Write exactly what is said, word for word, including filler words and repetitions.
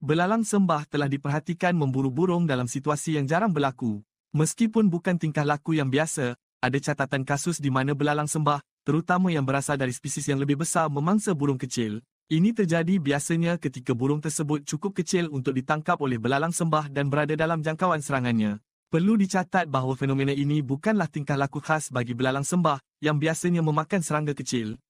Belalang sembah telah diperhatikan memburu burung dalam situasi yang jarang berlaku. Meskipun bukan tingkah laku yang biasa, ada catatan kasus di mana belalang sembah, terutama yang berasal dari spesies yang lebih besar, memangsa burung kecil. Ini terjadi biasanya ketika burung tersebut cukup kecil untuk ditangkap oleh belalang sembah dan berada dalam jangkauan serangannya. Perlu dicatat bahawa fenomena ini bukanlah tingkah laku khas bagi belalang sembah yang biasanya memakan serangga kecil.